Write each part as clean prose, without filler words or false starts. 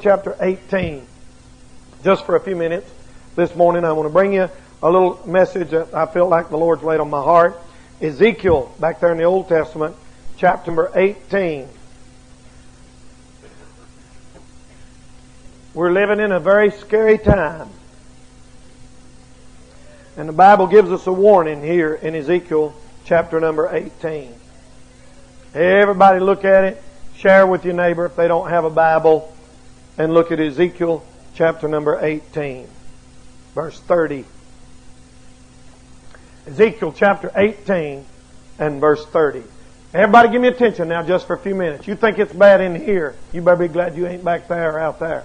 Chapter 18, just for a few minutes this morning. I want to bring you a little message that I feel like the Lord's laid on my heart. Ezekiel, back there in the Old Testament, chapter number 18. We're living in a very scary time. And the Bible gives us a warning here in Ezekiel chapter number 18. Everybody look at it. Share with your neighbor if they don't have a Bible. And look at Ezekiel chapter number 18, verse 30. Ezekiel chapter 18 and verse 30. Everybody give me attention now just for a few minutes. You think it's bad in here, you better be glad you ain't back there or out there.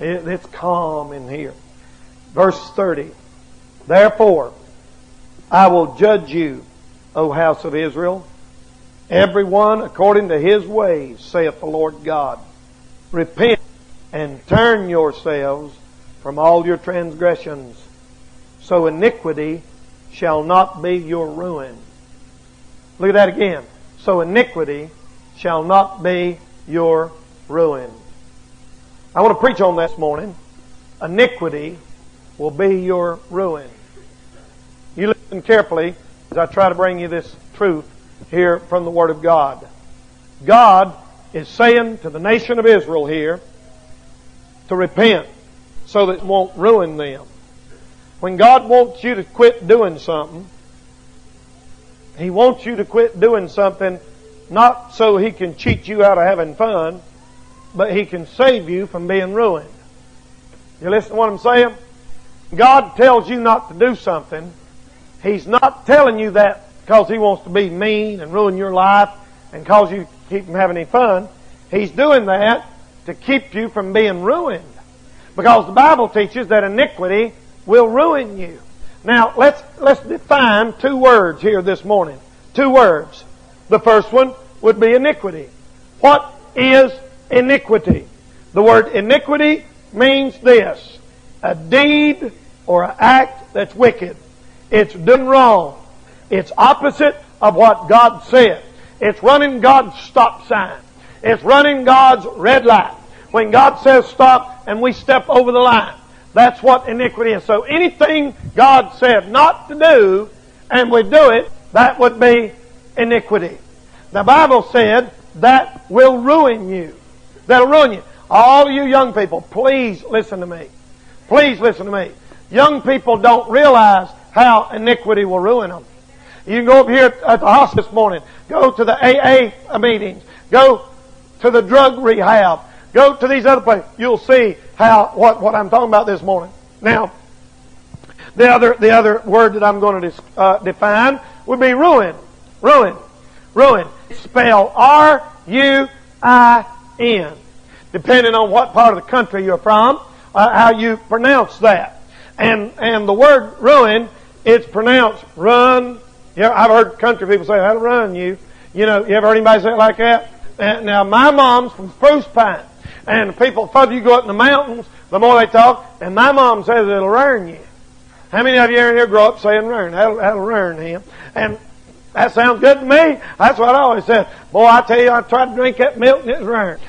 It's calm in here. Verse 30. Therefore, I will judge you, O house of Israel, everyone according to his ways, saith the Lord God. Repent and turn yourselves from all your transgressions, so iniquity shall not be your ruin. Look at that again. So iniquity shall not be your ruin. I want to preach on that this morning. Iniquity will be your ruin. You listen carefully as I try to bring you this truth here from the Word of God. God is saying to the nation of Israel here to repent so that it won't ruin them. When God wants you to quit doing something, He wants you to quit doing something not so He can cheat you out of having fun, but He can save you from being ruined. You listen to what I'm saying? God tells you not to do something. He's not telling you that because He wants to be mean and ruin your life and cause you to keep from having any fun. He's doing that to keep you from being ruined, because the Bible teaches that iniquity will ruin you. Now, let's define two words here this morning. Two words. The first one would be iniquity. What is iniquity? The word iniquity means this: a deed or an act that's wicked. It's done wrong. It's opposite of what God said. It's running God's stop sign. It's running God's red light. When God says stop and we step over the line, that's what iniquity is. So anything God said not to do and we do it, that would be iniquity. The Bible said that will ruin you. That'll ruin you. All you young people, please listen to me. Please listen to me. Young people don't realize how iniquity will ruin them. You can go up here at the hospital this morning. Go to the AA meetings. Go to the drug rehab. Go to these other places. You'll see how what I'm talking about this morning. Now, the other word that I'm going to define would be ruin. Ruin. Ruin. Spell R-U-I-N. Depending on what part of the country you're from, how you pronounce that. And the word ruin, it's pronounced run. Yeah, I've heard country people say, "That'll ruin you." You know, you ever heard anybody say it like that? Now, my mom's from Spruce Pine. And the people, the further you go up in the mountains, the more they talk. And my mom says, "It'll ruin you." How many of you ever here grow up saying ruin? That'll ruin him. And that sounds good to me. That's what I always said. Boy, I tell you, I tried to drink that milk and it's ruined.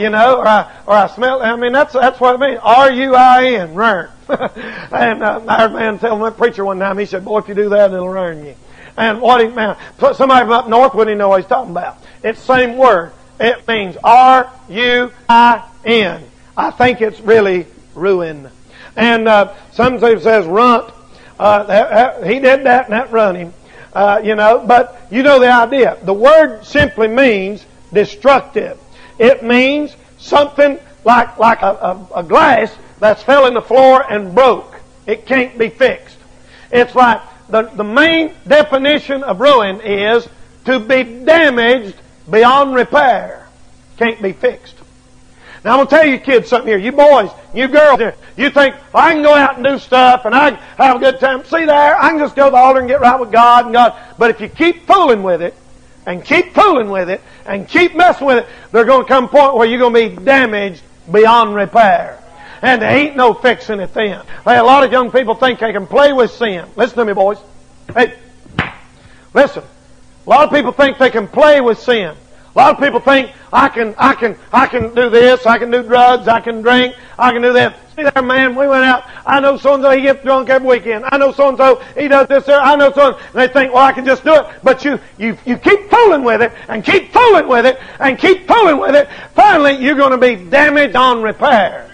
You know, or I smell. I mean, that's what it means. R-U-I-N, ruin. And I heard a man tell a preacher one time, he said, "Boy, if you do that, it'll ruin you." And what he meant, somebody from up north wouldn't even know what he's talking about. It's the same word. It means R-U-I-N. I think it's really ruin. And some people says runt. He did that and that run him. You know, but you know the idea. The word simply means destructive. It means something like a glass that's fell in the floor and broke. It can't be fixed. It's like the main definition of ruin is to be damaged beyond repair. Can't be fixed. Now, I'm going to tell you kids something here. You boys, you girls here. You think, "Well, I can go out and do stuff and I can have a good time." See there, I can just go to the altar and get right with God and God. But if you keep fooling with it, and keep fooling with it, and keep messing with it, there's going to come a point where you're going to be damaged beyond repair. And there ain't no fixing it then. Hey, a lot of young people think they can play with sin. Listen to me, boys. Hey, listen. A lot of people think they can play with sin. A lot of people think, I can do this, I can do drugs, I can drink, I can do that. See there, man, we went out, I know so-and-so, he gets drunk every weekend. I know so-and-so, he does this there, I know so-and-so. And they think, well, I can just do it. But you keep fooling with it, and keep fooling with it, and keep fooling with it. Finally, you're going to be damaged on repair.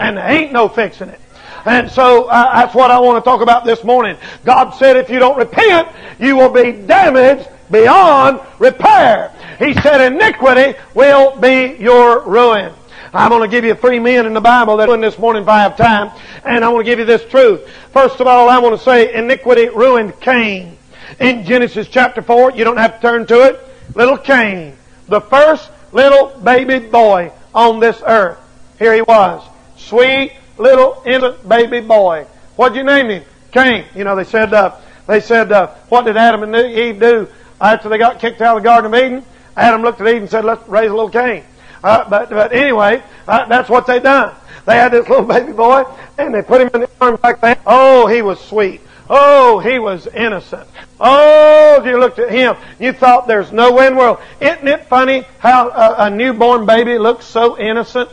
And there ain't no fixing it. And so that's what I want to talk about this morning. God said if you don't repent, you will be damaged beyond repair. He said iniquity will be your ruin. I'm going to give you three men in the Bible that are doing this morning if I have time. And I want to give you this truth. First of all, I want to say iniquity ruined Cain. In Genesis chapter 4, you don't have to turn to it. Little Cain, the first little baby boy on this earth. Here he was. Sweet, little, innocent baby boy. What'd you name him? Cain. You know, they said, what did Adam and Eve do after they got kicked out of the Garden of Eden? Adam looked at Eve and said, let's raise a little Cain. But anyway, that's what they done. They had this little baby boy, and they put him in the arms like that. Oh, he was sweet. Oh, he was innocent. Oh, if you looked at him, you thought there's no way in the world. Isn't it funny how a newborn baby looks so innocent?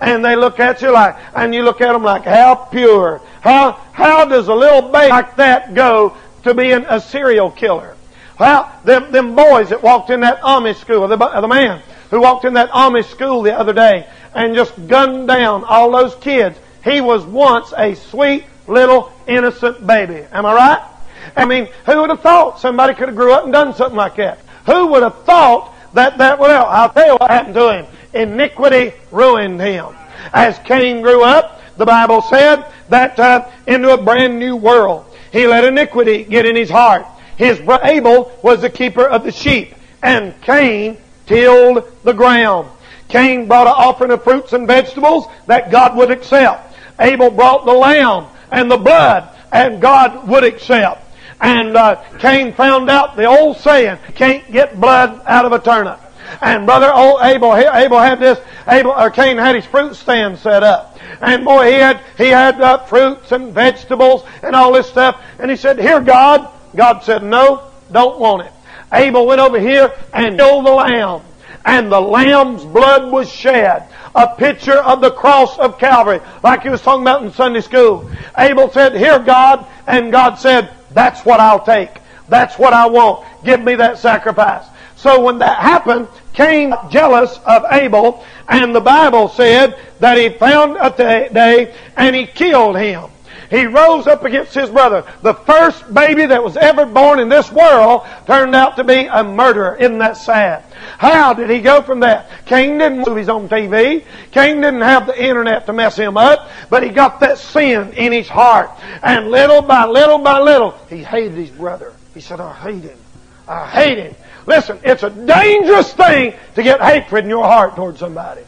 And they look at you like, and you look at them like, how pure. How does a little baby like that go to being a serial killer? Well, them boys that walked in that Amish school, the man who walked in that Amish school the other day and just gunned down all those kids, he was once a sweet, little, innocent baby. Am I right? I mean, who would have thought somebody could have grew up and done something like that? Who would have thought that would help? I'll tell you what happened to him. Iniquity ruined him. As Cain grew up, the Bible said that into a brand new world. He let iniquity get in his heart. His brother Abel was the keeper of the sheep, and Cain tilled the ground. Cain brought an offering of fruits and vegetables that God would accept. Abel brought the lamb and the blood, and God would accept. And Cain found out the old saying, can't get blood out of a turnip. And brother old Abel had this. Cain had his fruit stand set up, and boy, he had fruits and vegetables and all this stuff. And he said, "Here, God." God said, "No, don't want it." Abel went over here and killed the lamb, and the lamb's blood was shed, a picture of the cross of Calvary, like he was talking about in Sunday school. Abel said, "Here, God," and God said, "That's what I'll take. That's what I want. Give me that sacrifice." So when that happened, Cain got jealous of Abel, and the Bible said that he found a day and he killed him. He rose up against his brother. The first baby that was ever born in this world turned out to be a murderer. Isn't that sad? How did he go from that? Cain didn't watch movies on TV. Cain didn't have the internet to mess him up, but he got that sin in his heart. And little by little by little, he hated his brother. He said, I hate him. I hate him. Listen, it's a dangerous thing to get hatred in your heart towards somebody.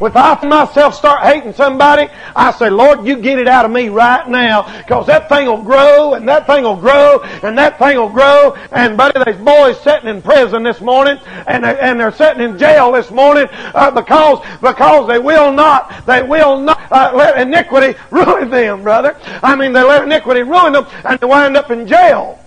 If I myself start hating somebody, I say, Lord, you get it out of me right now, because that thing will grow, and that thing will grow, and that thing will grow. And buddy, there's boys sitting in prison this morning, and they're sitting in jail this morning because they will not let iniquity ruin them, brother. I mean, they let iniquity ruin them, and they wind up in jail.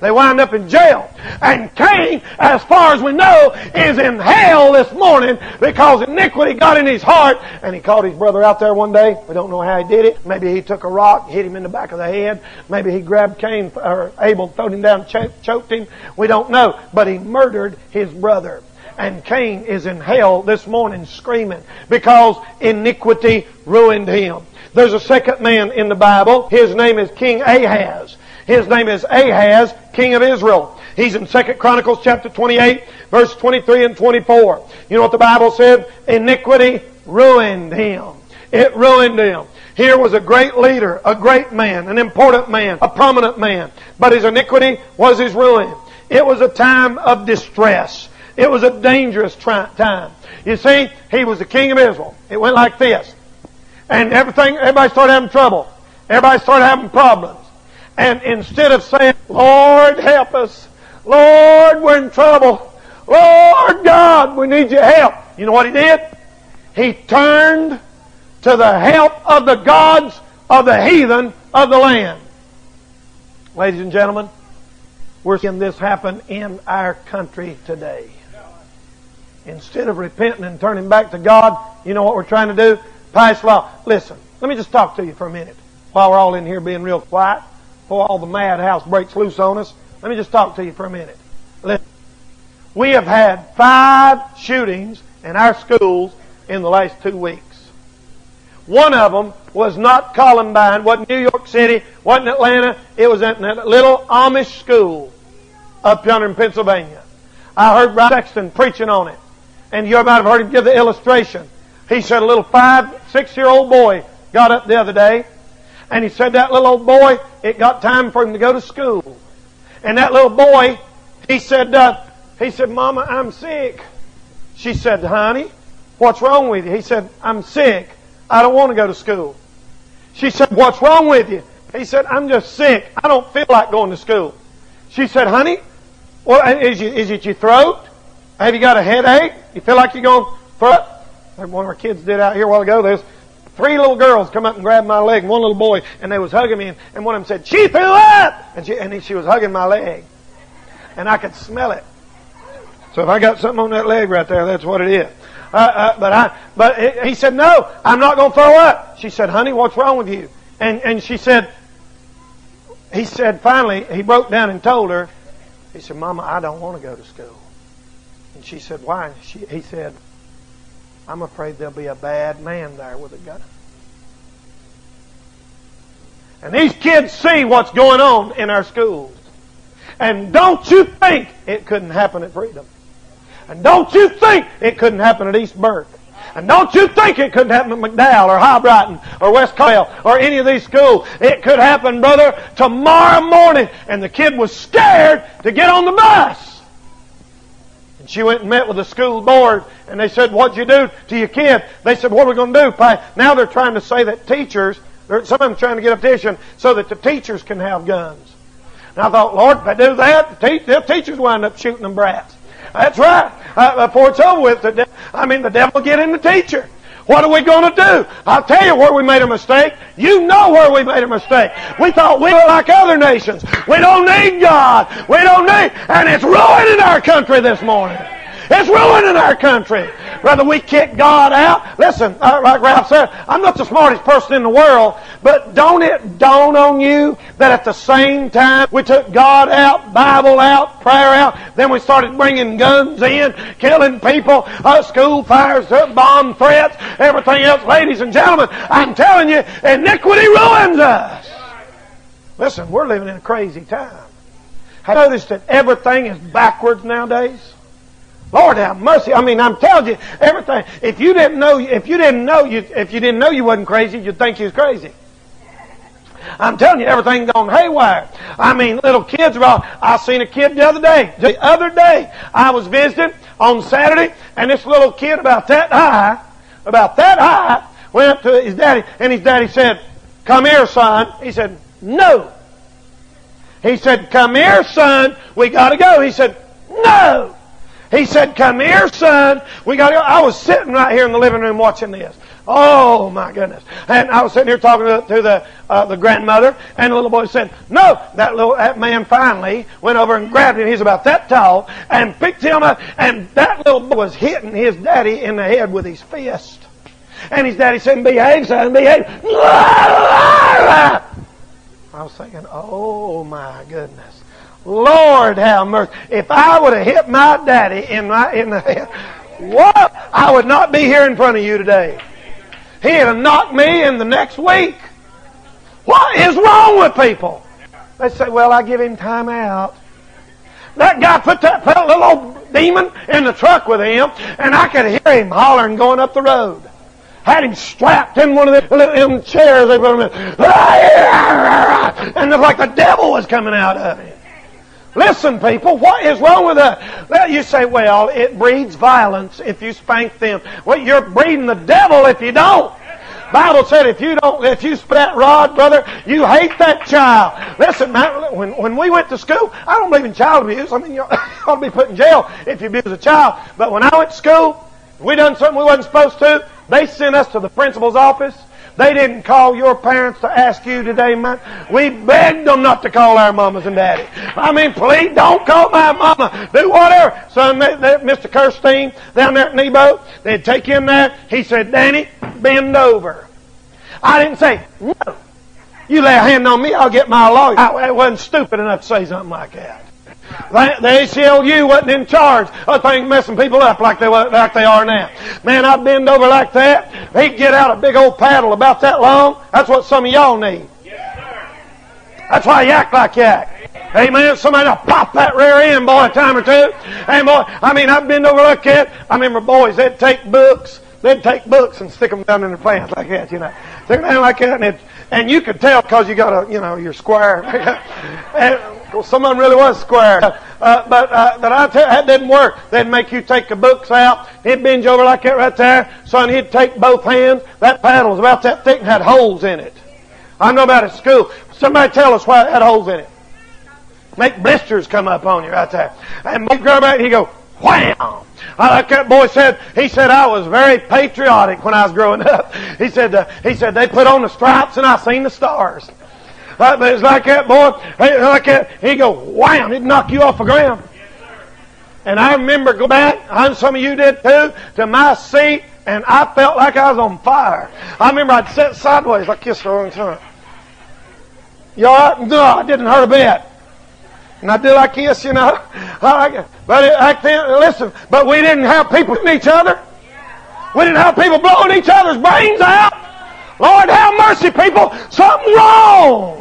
They wind up in jail. And Cain, as far as we know, is in hell this morning because iniquity got in his heart. And he called his brother out there one day. We don't know how he did it. Maybe he took a rock, hit him in the back of the head. Maybe he grabbed Cain or Abel, throwed him down, choked him. We don't know. But he murdered his brother. And Cain is in hell this morning screaming because iniquity ruined him. There's a second man in the Bible. His name is King Ahaz. His name is Ahaz, king of Israel. He's in 2 Chronicles chapter 28, verse 23 and 24. You know what the Bible said? Iniquity ruined him. It ruined him. Here was a great leader, a great man, an important man, a prominent man. But his iniquity was his ruin. It was a time of distress. It was a dangerous time. You see, he was the king of Israel. It went like this. And everybody started having trouble. Everybody started having problems. And instead of saying, Lord, help us. Lord, we're in trouble. Lord God, we need your help. You know what he did? He turned to the help of the gods of the heathen of the land. Ladies and gentlemen, we're seeing this happen in our country today. Instead of repenting and turning back to God, you know what we're trying to do? Pass law. Listen, let me just talk to you for a minute while we're all in here being real quiet before all the madhouse breaks loose on us. Let me just talk to you for a minute. Listen, we have had 5 shootings in our schools in the last 2 weeks. One of them was not Columbine, wasn't New York City, wasn't Atlanta. It was at that little Amish school up yonder in Pennsylvania. I heard Ralph Sexton preaching on it. And you might have heard him give the illustration. He said a little 5-6-year-old boy got up the other day. And he said that little old boy, it got time for him to go to school. And that little boy, he said, Mama, I'm sick. She said, Honey, what's wrong with you? He said, I'm sick. I don't want to go to school. She said, What's wrong with you? He said, I'm just sick. I don't feel like going to school. She said, Honey, what, is it your throat? Have you got a headache? You feel like you're going to throw up? One of our kids did out here a while ago. There's 3 little girls come up and grabbed my leg, and one little boy, and they was hugging me, and one of them said, She threw up! And she was hugging my leg. And I could smell it. So if I got something on that leg right there, that's what it is. But he said, No, I'm not going to throw up. She said, Honey, what's wrong with you? And she said, he said, finally, he broke down and told her, he said, Mama, I don't want to go to school. And she said, Why? He said, I'm afraid there'll be a bad man there with a gun. And these kids see what's going on in our schools. And don't you think it couldn't happen at Freedom? And don't you think it couldn't happen at East Burke? And don't you think it couldn't happen at McDowell or High Brighton or West Caldwell or any of these schools? It could happen, brother, tomorrow morning. And the kid was scared to get on the bus. And she went and met with the school board, and they said, What'd you do to your kid? They said, What are we going to do? Now they're trying to say that teachers, some of them trying to get a petition so that the teachers can have guns. And I thought, Lord, if I do that, the teachers wind up shooting them brats. That's right. Before it's over with, the devil will get in the teacher. What are we going to do? I'll tell you where we made a mistake. You know where we made a mistake. We thought we were like other nations. We don't need God. We don't need... And it's ruining our country this morning. It's ruining our country. Brother, we kick God out. Listen, like Ralph said, I'm not the smartest person in the world, but don't it dawn on you that at the same time we took God out, Bible out, prayer out, then we started bringing guns in, killing people, school fires, bomb threats, everything else. Ladies and gentlemen, I'm telling you, iniquity ruins us. Listen, we're living in a crazy time. Have you noticed that everything is backwards nowadays? Lord have mercy. I'm telling you, everything. If you didn't know you wasn't crazy, you'd think you was crazy. I'm telling you, everything's gone haywire. Little kids are all... I seen a kid the other day. The other day, I was visiting on Saturday, and this little kid about that high, went up to his daddy, and his daddy said, Come here, son. He said, No. He said, Come here, son. We gotta go. He said, No. He said, Come here, son. We got to go. I was sitting right here in the living room watching this. Oh, my goodness. And I was sitting here talking to the grandmother, and the little boy said, No. That man finally went over and grabbed him. He's about that tall, and picked him up, and that little boy was hitting his daddy in the head with his fist. And his daddy said, Behave, son, behave. I was thinking, Oh, my goodness. Lord have mercy. If I would have hit my daddy in the head, what? I would not be here in front of you today. He'd have knocked me in the next week. What is wrong with people? They say, Well, I give him time out. That guy put that little old demon in the truck with him, and I could hear him hollering going up the road. Had him strapped in one of them chairs. They put him in. And it was like the devil was coming out of him. Listen, people, what is wrong with us? Well, you say, Well, it breeds violence if you spank them. Well, you're breeding the devil if you don't. The Bible said if you spat rod, brother, you hate that child. Listen, when we went to school, I don't believe in child abuse. You ought to be put in jail if you abuse a child. But when I went to school, we done something we wasn't supposed to. They sent us to the principal's office. They didn't call your parents to ask you, did they? We begged them not to call our mamas and daddies. I mean, please don't call my mama. Do whatever. Son, Mr. Kirstein down there at Nebo, they'd take him there. He said, Danny, bend over. I didn't say, no. You lay a hand on me, I'll get my lawyer. I wasn't stupid enough to say something like that. The ACLU wasn't in charge of things messing people up like they are now. Man, I'd bend over like that. He'd get out a big old paddle about that long. That's what some of y'all need. That's why you act like you act. Amen. Somebody will pop that rear end, boy, a time or two. And boy, I mean, I'd bend over like that. I remember boys, they'd take books. They'd take books and stick them down in their pants like that, you know. Stick them down like that, and you could tell because you got a, you know, you're square. And, well, some of them really was square. That didn't work. They'd make you take the books out. He'd binge over like that right there. Son, he'd take both hands. That paddle was about that thick and had holes in it. I know about at school. Somebody tell us why it had holes in it. Make blisters come up on you right there. And he'd grab out and he'd go, wham! Like that boy said, he said, I was very patriotic when I was growing up. He said they put on the stripes and I seen the stars. But it's like that boy, like that, he'd go, wham, he'd knock you off the ground. And I remember going back, and some of you did too, to my seat, and I felt like I was on fire. I remember I'd sit sideways like this the wrong time. You all right? No, I didn't hurt a bit. And I did like this, you know. But back then, listen, but we didn't have people in each other. We didn't have people blowing each other's brains out. Lord, have mercy, people. Something's wrong.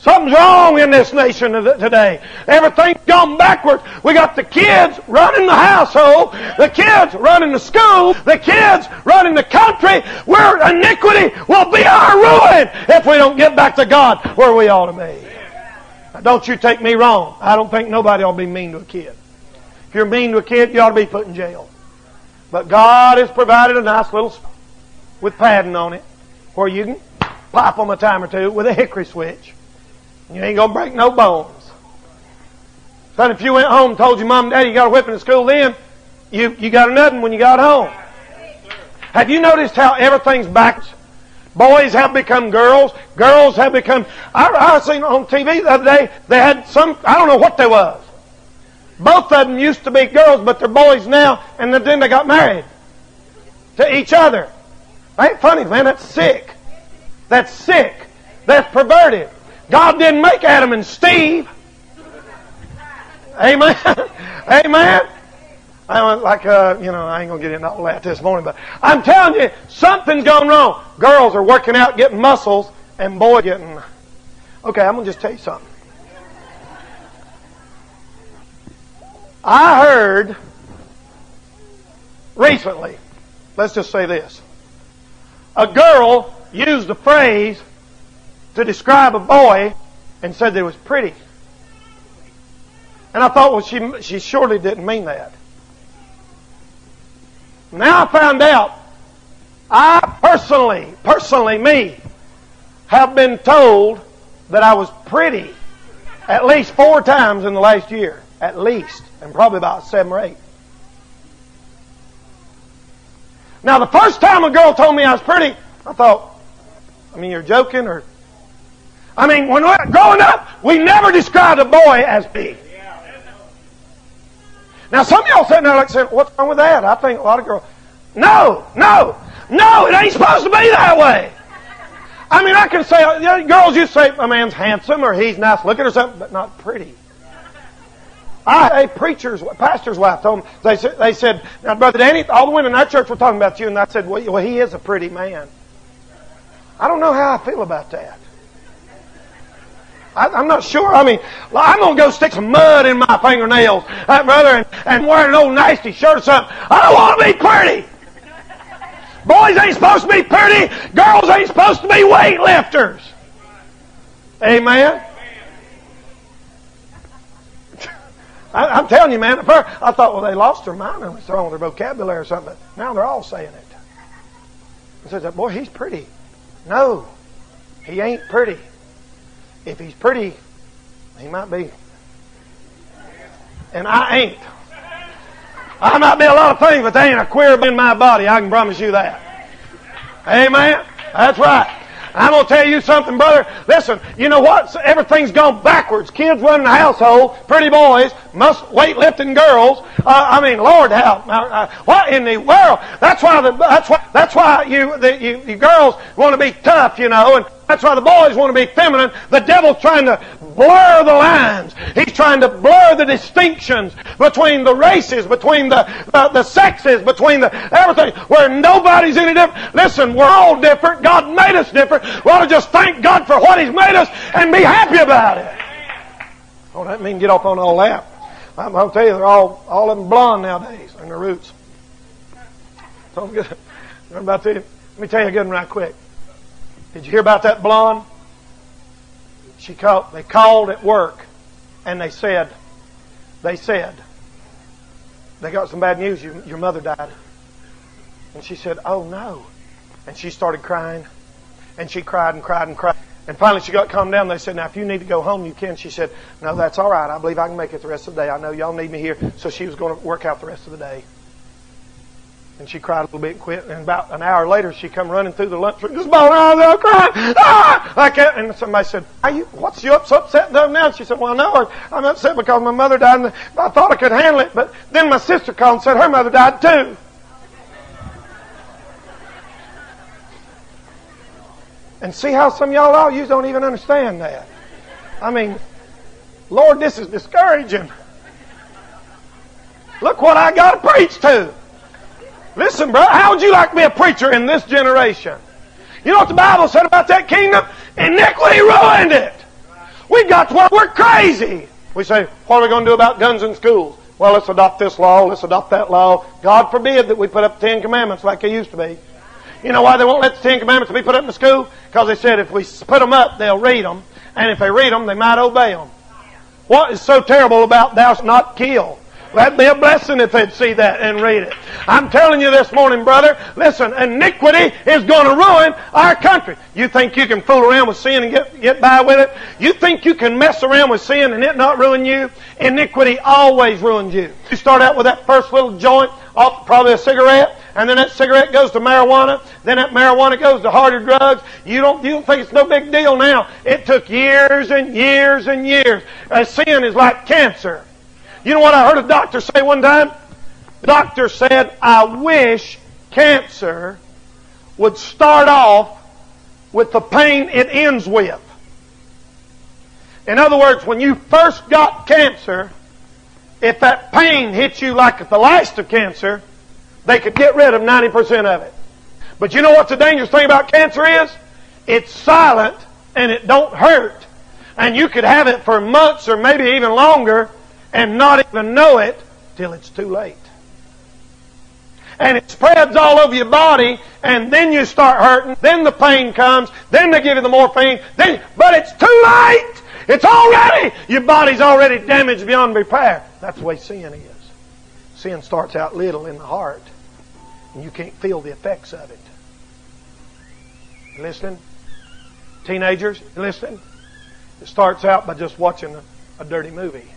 Something's wrong in this nation today. Everything's gone backwards. We got the kids running the household, the kids running the school, the kids running the country. Where iniquity will be our ruin if we don't get back to God where we ought to be. Don't you take me wrong. I don't think nobody ought to be mean to a kid. If you're mean to a kid, you ought to be put in jail. But God has provided a nice little with padding on it where you can pop them a time or two with a hickory switch. You ain't going to break no bones. Son, if you went home and told your mom and daddy you got a whipping at school then, you got nothing when you got home. Have you noticed how everything's backwards? Boys have become girls. Girls have become... I seen on TV the other day, they had some... I don't know what they was. Both of them used to be girls, but they're boys now, and then they got married to each other. That ain't funny, man. That's sick. That's sick. That's perverted. God didn't make Adam and Steve. Amen. Amen. I ain't going to get into all that this morning, but I'm telling you, something's gone wrong. Girls are working out, getting muscles, and boy getting... Okay, I'm going to just tell you something. I heard recently, let's just say this, a girl used the phrase to describe a boy and said that it was pretty. And I thought, well, she surely didn't mean that. Now I found out, I personally me, have been told that I was pretty at least 4 times in the last year. At least. And probably about 7 or 8. Now the first time a girl told me I was pretty, I thought, I mean, you're joking or... I mean, when we were growing up, we never described a boy as big. Now, some of y'all sitting there like saying, what's wrong with that? I think a lot of girls... No, it ain't supposed to be that way. I mean, I can say, you know, girls used to say, a man's handsome or he's nice looking or something, but not pretty. A pastor's wife told me, they said, now, Brother Danny, all the women in our church were talking about you, and I said, well, he is a pretty man. I don't know how I feel about that. I'm not sure. I mean, I'm going to go stick some mud in my fingernails, brother, and wear an old nasty shirt or something. I don't want to be pretty. Boys ain't supposed to be pretty. Girls ain't supposed to be weightlifters. Amen? I'm telling you, man, at first I thought, well, they lost their mind and it's wrong with their vocabulary or something. But now they're all saying it. I said, boy, he's pretty. No, he ain't pretty. If he's pretty, he might be. And I ain't. I might be a lot of things, but they ain't a queer in my body. I can promise you that. Amen? That's right. I'm going to tell you something, brother. Listen, you know what? Everything's gone backwards. Kids running the household, pretty boys, weightlifting girls. I mean, Lord help! What in the world? That's why you girls want to be tough, you know, and that's why the boys want to be feminine. The devil's trying to blur the lines. He's trying to blur the distinctions between the races, between the sexes, between the everything, where nobody's any different. Listen, we're all different. God made us different. We ought to just thank God for what He's made us and be happy about it. Oh, that means get off on all that. I'm going to tell you, they're all of them blonde nowadays in their roots. So I'm good. I'm about to, let me tell you a good one right quick. Did you hear about that blonde? They called at work, and they said, they got some bad news. Your mother died. And she said, oh no. And she started crying. And she cried and cried and cried. And finally she got calmed down. They said, now if you need to go home, you can. She said, no, that's all right. I believe I can make it the rest of the day. I know y'all need me here. So she was going to work out the rest of the day. And she cried a little bit and quit. And about an hour later, she come running through the lunchroom, just bawling, oh, crying, ah, like that. And somebody said, what's you upset them now? And she said, well, no, I'm upset because my mother died, and I thought I could handle it. But then my sister called and said her mother died too. And see how some of y'all, you don't even understand that. I mean, Lord, this is discouraging. Look what I got to preach to. Listen, brother, how would you like to be a preacher in this generation? You know what the Bible said about that kingdom? Iniquity ruined it. We've got to where we're crazy. We say, what are we going to do about guns in schools? Well, let's adopt this law. Let's adopt that law. God forbid that we put up the 10 Commandments like they used to be. You know why they won't let the 10 Commandments be put up in the school? Because they said if we put them up, they'll read them. And if they read them, they might obey them. What is so terrible about thou shalt not kill? That'd be a blessing if they'd see that and read it. I'm telling you this morning, brother, listen, iniquity is going to ruin our country. You think you can fool around with sin and get by with it? You think you can mess around with sin and it not ruin you? Iniquity always ruins you. You start out with that first little joint, off probably a cigarette, and then that cigarette goes to marijuana, then that marijuana goes to harder drugs. You don't think it's no big deal now. It took years and years and years. Sin is like cancer. You know what I heard a doctor say one time? The doctor said, I wish cancer would start off with the pain it ends with. In other words, when you first got cancer, if that pain hit you like at the last of cancer, they could get rid of 90% of it. But you know what the dangerous thing about cancer is? It's silent and it don't hurt. And you could have it for months or maybe even longer and not even know it till it's too late. And it spreads all over your body, and then you start hurting, then the pain comes, then they give you the morphine, but it's too late! It's already, your body's already damaged beyond repair. That's the way sin is. Sin starts out little in the heart, and you can't feel the effects of it. You listening? Teenagers, you listening? It starts out by just watching a dirty movie.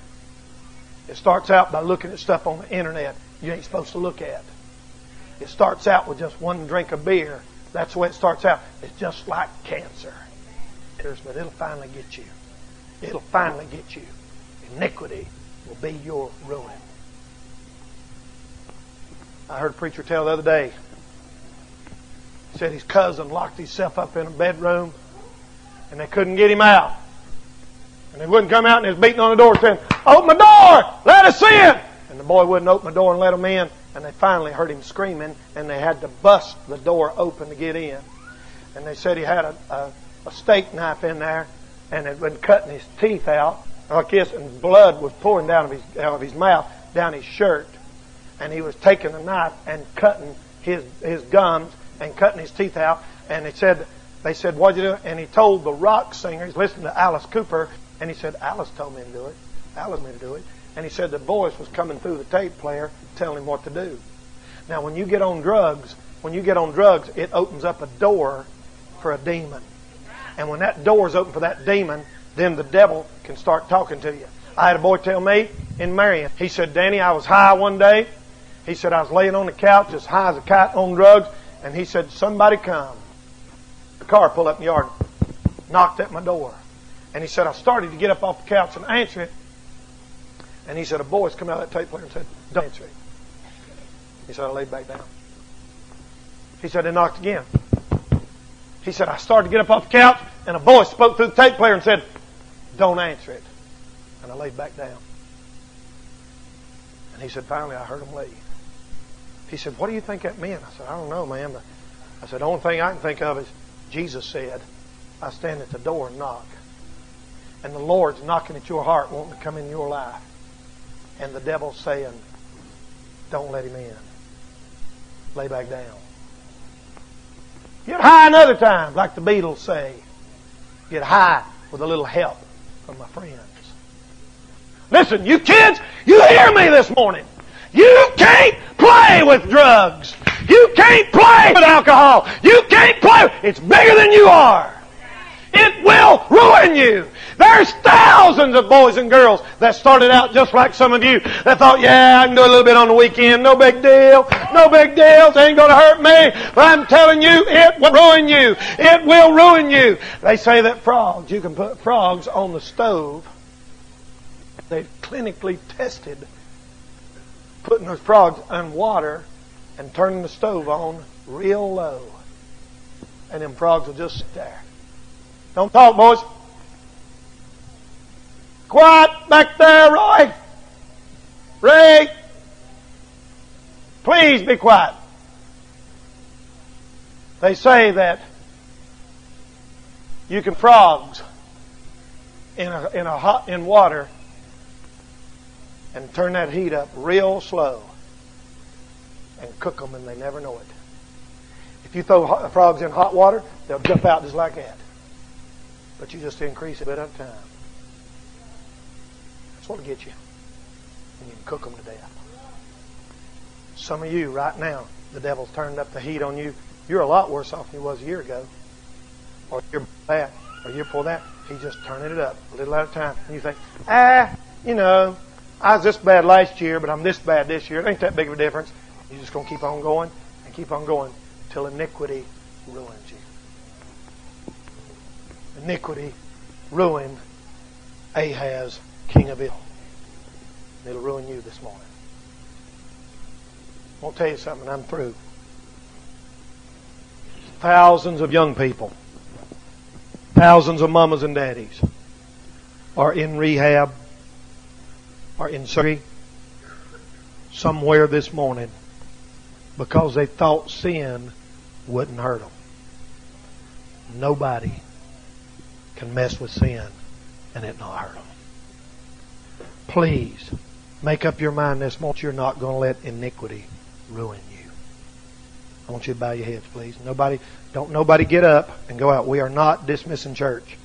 It starts out by looking at stuff on the internet you ain't supposed to look at. It starts out with just one drink of beer. That's the way it starts out. It's just like cancer. But it'll finally get you. It'll finally get you. Iniquity will be your ruin. I heard a preacher tell the other day. He said his cousin locked himself up in a bedroom and they couldn't get him out. And he wouldn't come out, and he was beating on the door saying, open the door! Let us in! And the boy wouldn't open the door and let him in. And they finally heard him screaming, and they had to bust the door open to get in. And they said he had a steak knife in there, and it had been cutting his teeth out like this, and blood was pouring down out of his mouth, down his shirt. And he was taking the knife and cutting his gums and cutting his teeth out. And they said, what'd you do? And he told the rock singer, he's listening to Alice Cooper, and he said, Alice told me to do it. Alice told me to do it. And he said the voice was coming through the tape player telling him what to do. Now, when you get on drugs, it opens up a door for a demon. And when that door is open for that demon, then the devil can start talking to you. I had a boy tell me in Marion. He said, Danny, I was high one day. He said, I was laying on the couch as high as a kite on drugs. And he said, somebody come. The car pulled up in the yard, knocked at my door. And he said, I started to get up off the couch and answer it. And he said, a voice come out of that tape player and said, don't answer it. He said, I laid back down. He said, they knocked again. He said, I started to get up off the couch and a voice spoke through the tape player and said, don't answer it. And I laid back down. And he said, finally, I heard him leave. He said, what do you think that meant? I said, I don't know, man. But I said, the only thing I can think of is Jesus said, I stand at the door and knock. And the Lord's knocking at your heart, wanting to come in your life. And the devil's saying, don't let him in. Lay back down. Get high another time, like the Beatles say. Get high with a little help from my friends. Listen, you kids, you hear me this morning. You can't play with drugs. You can't play with alcohol. You can't play. It's bigger than you are. It will ruin you. There's thousands of boys and girls that started out just like some of you that thought, yeah, I can do a little bit on the weekend. No big deal. No big deal. It ain't going to hurt me. But I'm telling you, it will ruin you. It will ruin you. They say that frogs, you can put frogs on the stove. They've clinically tested putting those frogs in water and turning the stove on real low. And them frogs will just sit there. Don't talk, boys. Quiet back there, Roy. Ray. Please be quiet. They say that you can frogs in water and turn that heat up real slow and cook them and they never know it. If you throw frogs in hot water, they'll jump out just like that. But you just increase it a bit at a time. That's what will get you. And you can cook them to death. Some of you right now, the devil's turned up the heat on you. You're a lot worse off than you was a year ago. Or a year before that. Or a year before that. He's just turning it up a little at a time. And you think, I was this bad last year, but I'm this bad this year. It ain't that big of a difference. You're just going to keep on going and keep on going till iniquity ruins you. Iniquity ruined Ahaz, king of Israel. It'll ruin you this morning. I want to tell you something, I'm through. Thousands of young people, thousands of mamas and daddies are in rehab, are in surgery somewhere this morning because they thought sin wouldn't hurt them. Nobody can mess with sin and it not hurt them. Please, make up your mind this morning. You're not going to let iniquity ruin you. I want you to bow your heads, please. Don't nobody get up and go out. We are not dismissing church.